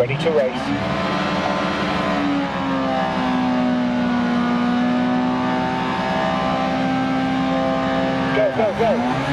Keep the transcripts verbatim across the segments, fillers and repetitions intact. ready to race. Go, go.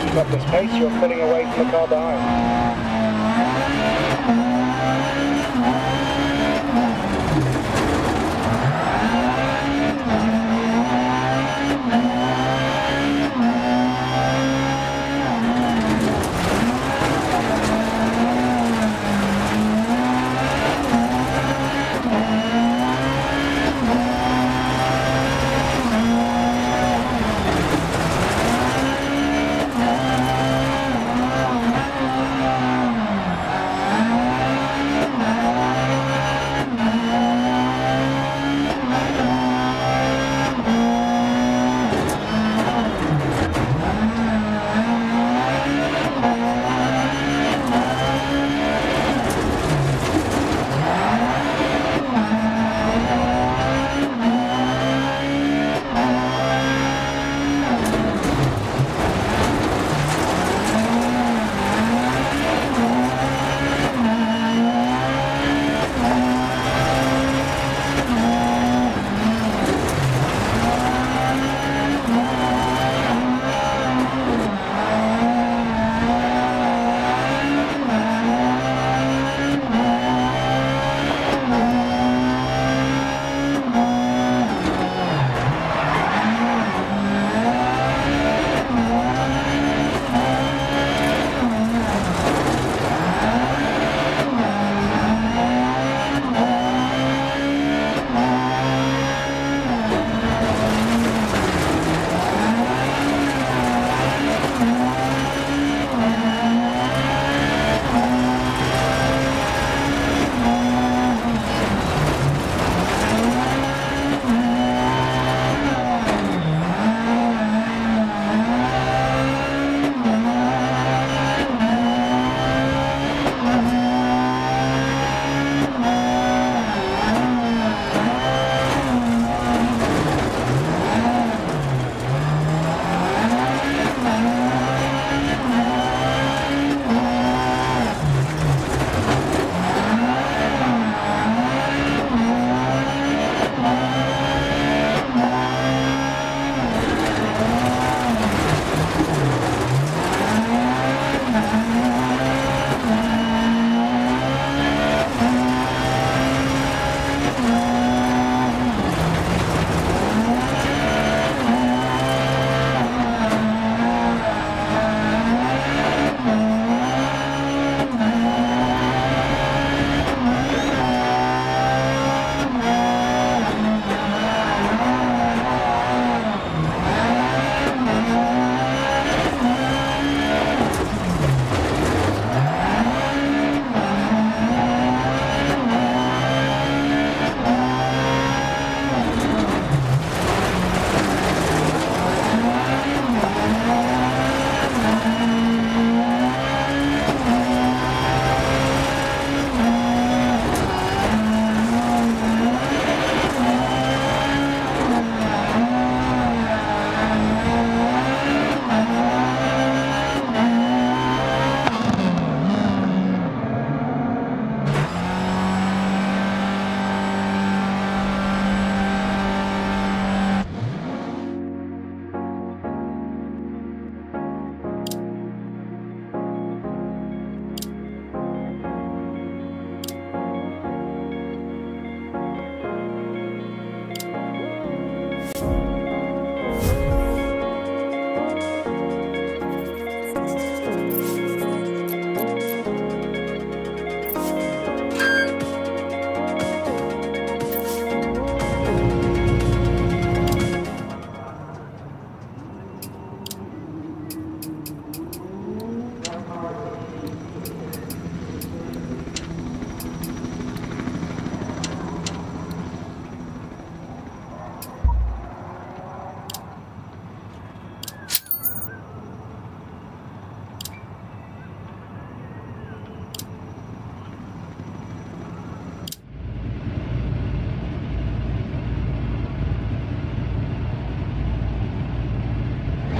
Keep up the space, you're pulling away from the car behind. Bye.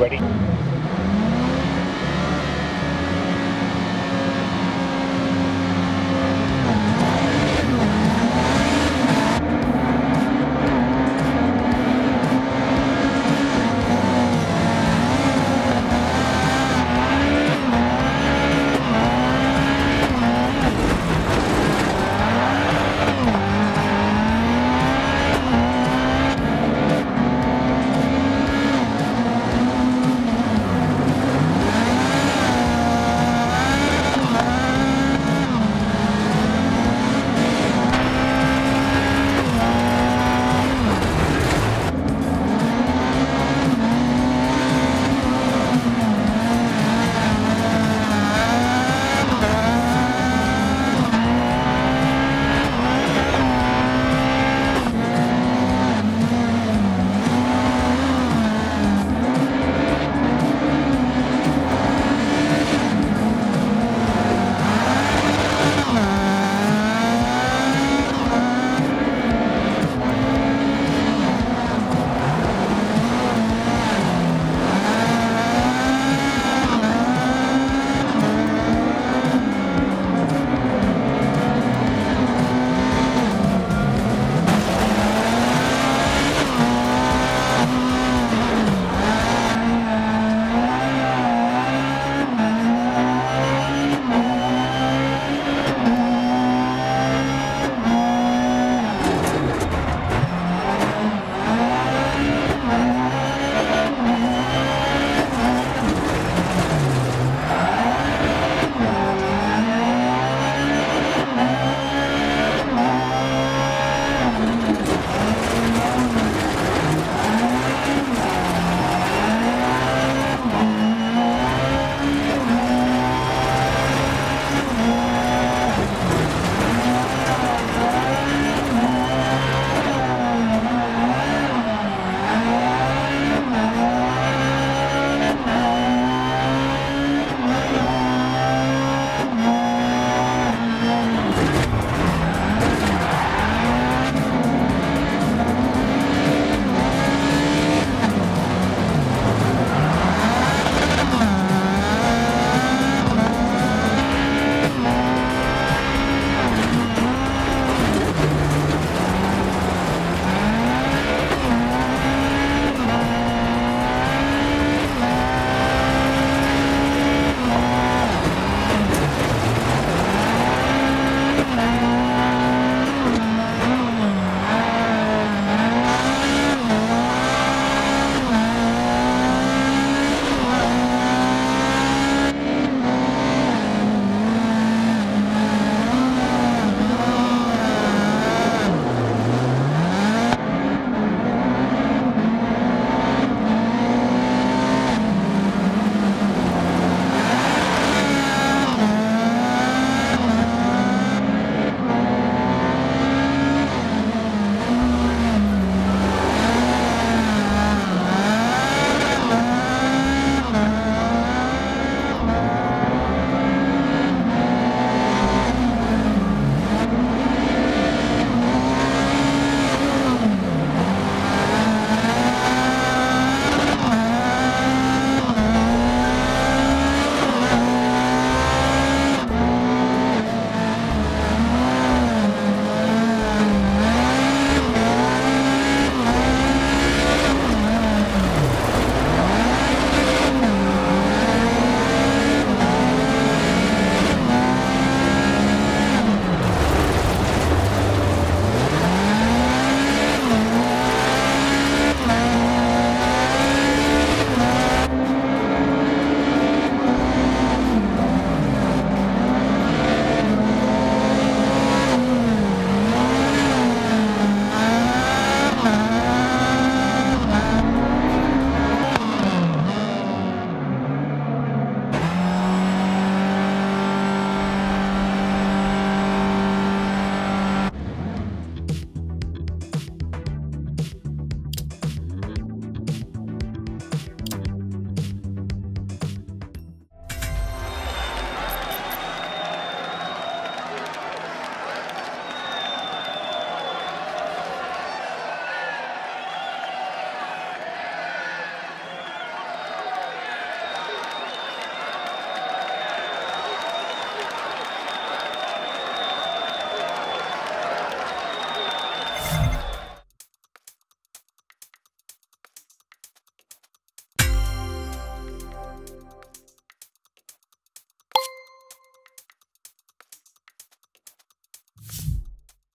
Ready?